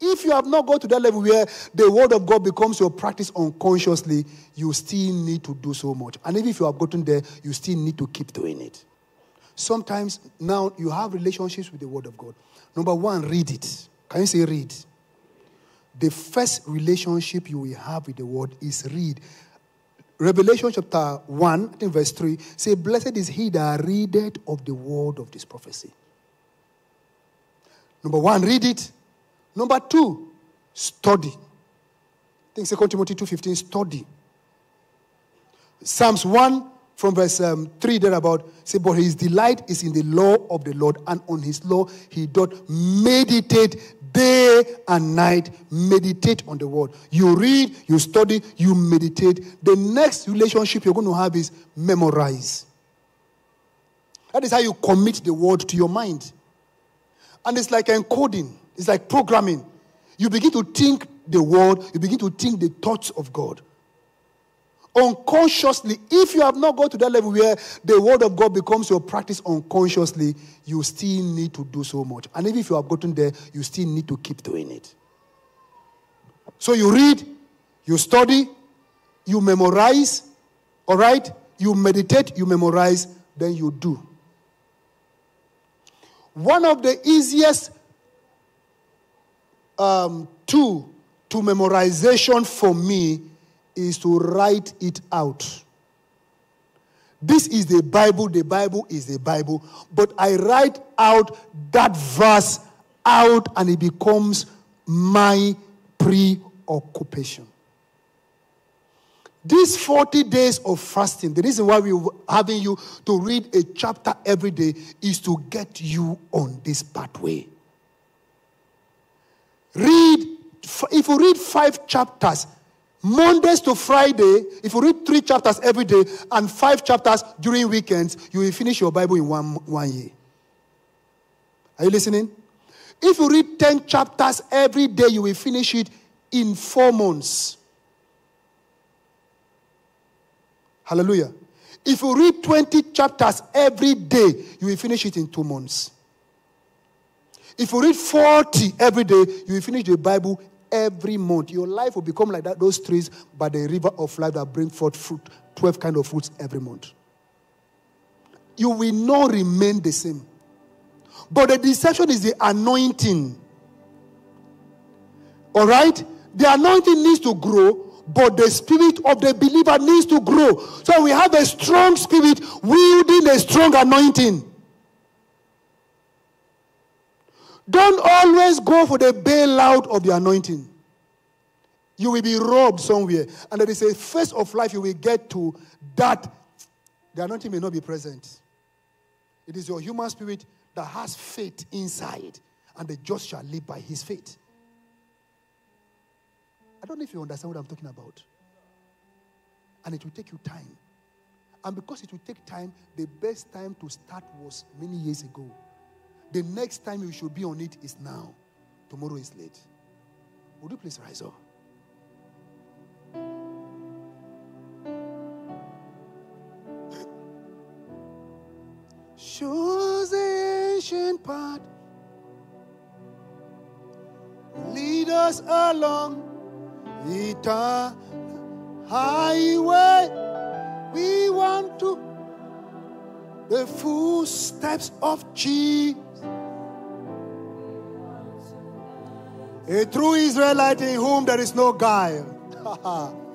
If you have not gone to that level where the word of God becomes your practice unconsciously, you still need to do so much. And even if you have gotten there, you still need to keep doing it. Sometimes now you have relationships with the word of God. Number one, read it. Can you say read? The first relationship you will have with the word is read. Revelation chapter 1, I think verse 3, say, blessed is he that readeth of the word of this prophecy. Number one, read it. Number two, study. I think 2 Timothy 2:15, study. Psalms 1 from verse 3 thereabout, say, but his delight is in the law of the Lord, and on his law he doth meditate day and night. Meditate on the word. You read, you study, you meditate. The next relationship you're going to have is memorize. That is how you commit the word to your mind. And it's like encoding. It's like programming. You begin to think the word. You begin to think the thoughts of God. Unconsciously, if you have not gone to that level where the word of God becomes your practice unconsciously, you still need to do so much. And even if you have gotten there, you still need to keep doing it. So you read, you study, you memorize, all right? You meditate, you memorize, then you do. One of the easiest tool to memorization for me is to write it out. This is the Bible is the Bible, but I write out that verse out and it becomes my preoccupation. These 40 days of fasting, the reason why we're having you to read a chapter every day is to get you on this pathway. Read, if you read 5 chapters, Mondays to Friday, if you read 3 chapters every day and 5 chapters during weekends, you will finish your Bible in one year. Are you listening? If you read 10 chapters every day, you will finish it in 4 months. Hallelujah. If you read 20 chapters every day, you will finish it in 2 months. If you read 40 every day, you will finish the Bible every month. Your life will become like that, those trees by the river of life that bring forth fruit, 12 kinds of fruits every month. You will not remain the same. But the deception is the anointing. All right? The anointing needs to grow, but the spirit of the believer needs to grow. So we have a strong spirit wielding a strong anointing. Don't always go for the bailout of the anointing. You will be robbed somewhere. And there is a phase of life you will get to that the anointing may not be present. It is your human spirit that has faith inside. And the just shall live by his faith. I don't know if you understand what I'm talking about. And it will take you time. And because it will take time, the best time to start was many years ago. The next time you should be on it is now. Tomorrow is late. Would you please rise up? Shows the ancient path. Lead us along the highway. We want to the footsteps of Jesus. A true Israelite in whom there is no guile.